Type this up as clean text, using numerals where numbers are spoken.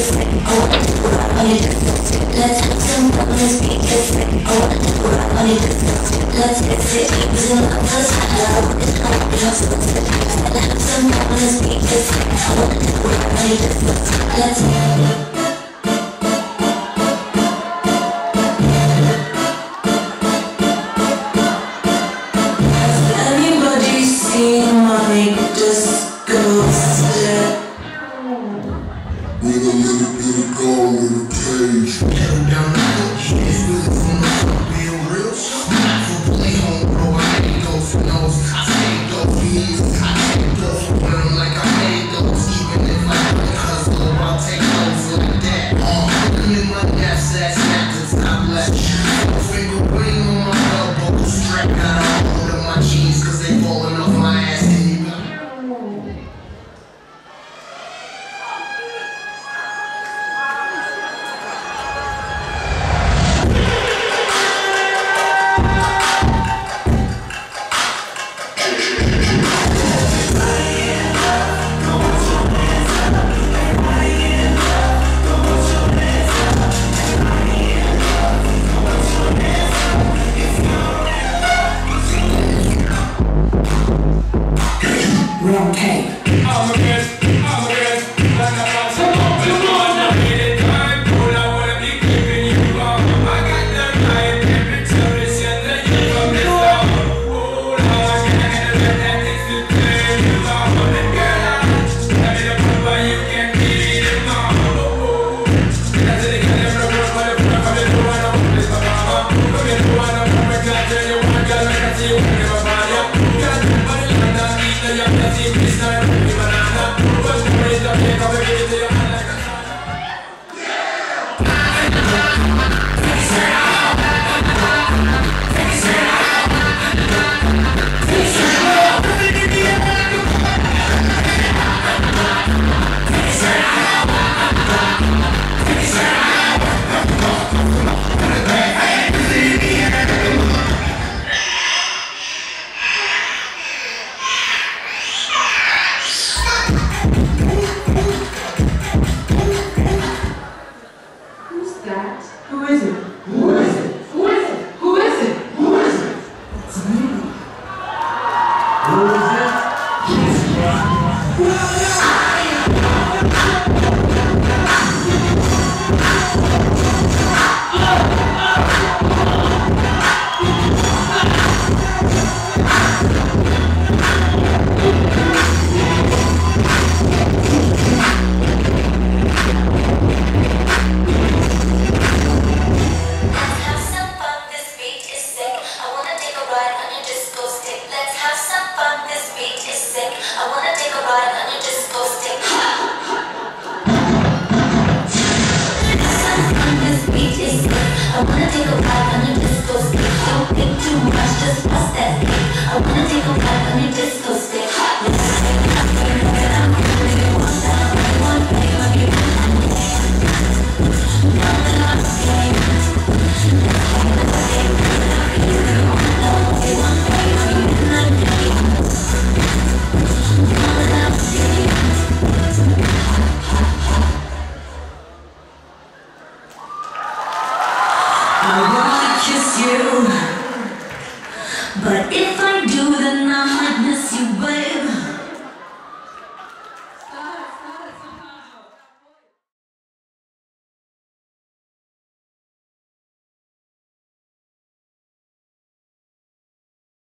Let's but if I do, then I might miss you, baby.